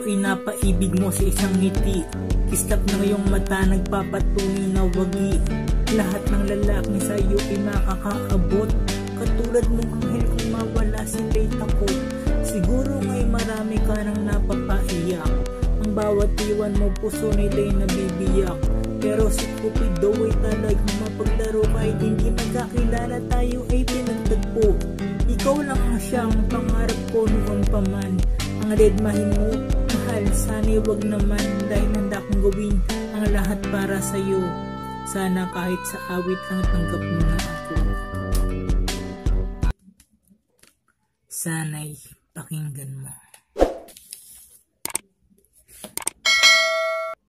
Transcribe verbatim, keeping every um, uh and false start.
ko inapaibig mo sa isang ngiti. Istap ng iyong mata, nagpapatunay na wagi. Lahat ng lalaki sa'yo ay makakakabot. Katulad mong anghel kung mawala sila'y takot. Siguro ngay marami ka nang napapaiyak. Ang bawat iwan mo puso nila'y nabibiyak. Pero si Cupido ay talagang mapaglaro. Kahit hindi magkakilala tayo ay pinagtagpo. Ikaw lang ang siyang pangarap ko noon pa man. Ang redmahin mo, mahal, sana'y wag naman. Dahil handa kong gawin ang lahat para sa'yo. Sana kahit sa awit lang tanggap mo na ako. Sana'y pakinggan mo.